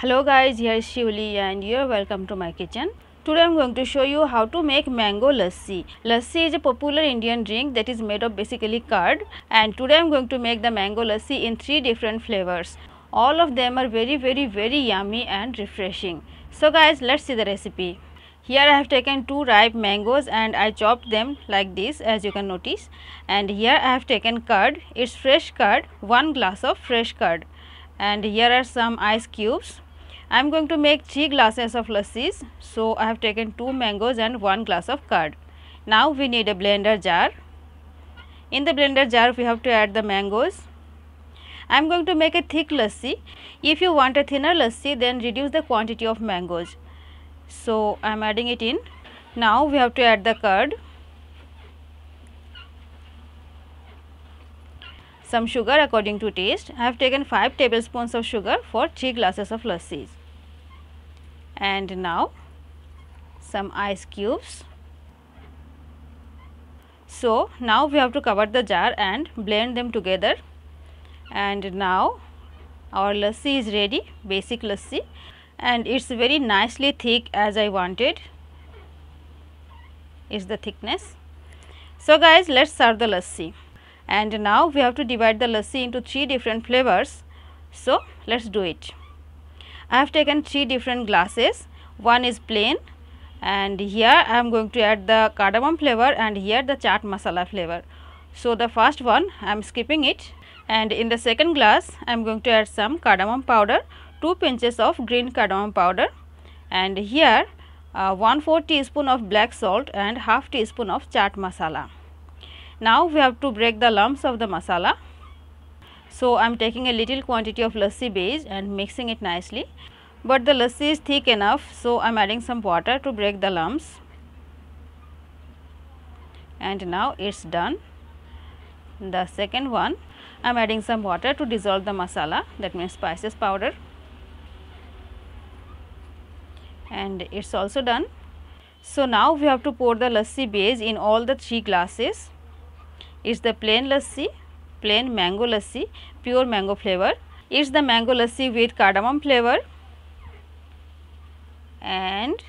Hello guys, here is Shivali and you are welcome to my kitchen. Today I am going to show you how to make mango lassi. Lassi is a popular Indian drink that is made of basically curd, and today I am going to make the mango lassi in 3 different flavors. All of them are very yummy and refreshing. So guys, let's see the recipe. Here I have taken 2 ripe mangoes and I chopped them like this, as you can notice. And here I have taken curd, it's fresh curd, 1 glass of fresh curd. And here are some ice cubes. I am going to make 3 glasses of lassis, so I have taken 2 mangoes and 1 glass of curd. Now we need a blender jar. In the blender jar we have to add the mangoes. I am going to make a thick lassi. If you want a thinner lassi, then reduce the quantity of mangoes. So I am adding it in. Now we have to add the curd, some sugar according to taste. I have taken 5 tablespoons of sugar for 3 glasses of lassi. And now some ice cubes. So now we have to cover the jar and blend them together. And now our lassi is ready, basic lassi, and it's very nicely thick as I wanted. Is the thickness. So guys, let's serve the lassi. And now we have to divide the lassi into 3 different flavors. So let's do it. I have taken 3 different glasses. One is plain, and here I am going to add the cardamom flavor, and here the chaat masala flavor. So the first one I am skipping it, and in the second glass I am going to add some cardamom powder, 2 pinches of green cardamom powder, and here 1/4 teaspoon of black salt and ½ teaspoon of chaat masala. Now we have to break the lumps of the masala. So I am taking a little quantity of lassi base and mixing it nicely. But the lassi is thick enough, so I am adding some water to break the lumps. And now it's done. The second one, I am adding some water to dissolve the masala, that means spices powder. And it's also done. So now we have to pour the lassi base in all the 3 glasses. It's the plain lassi, plain mango lassi, pure mango flavor. It's the mango lassi with cardamom flavor. And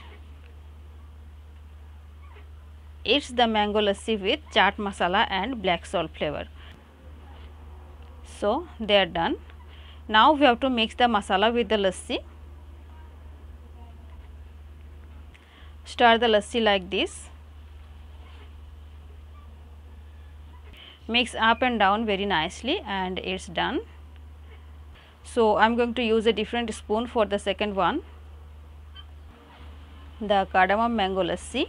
it's the mango lassi with chaat masala and black salt flavor. So they are done. Now we have to mix the masala with the lassi. Stir the lassi like this. Mix up and down very nicely, and it's done. So I am going to use a different spoon for the second one, the cardamom mango lassi.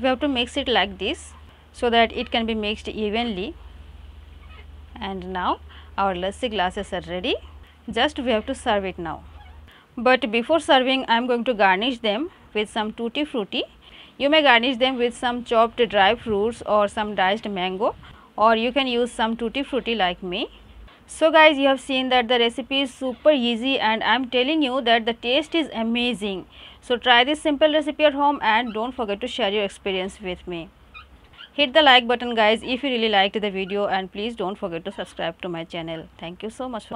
We have to mix it like this so that it can be mixed evenly. And now our lassi glasses are ready. Just we have to serve it now. But before serving, I am going to garnish them with some tutti frutti. You may garnish them with some chopped dry fruits or some diced mango, or you can use some tutti frutti like me. So guys, you have seen that the recipe is super easy, and I am telling you that the taste is amazing. So try this simple recipe at home and don't forget to share your experience with me. Hit the like button guys if you really liked the video, and please don't forget to subscribe to my channel. Thank you so much.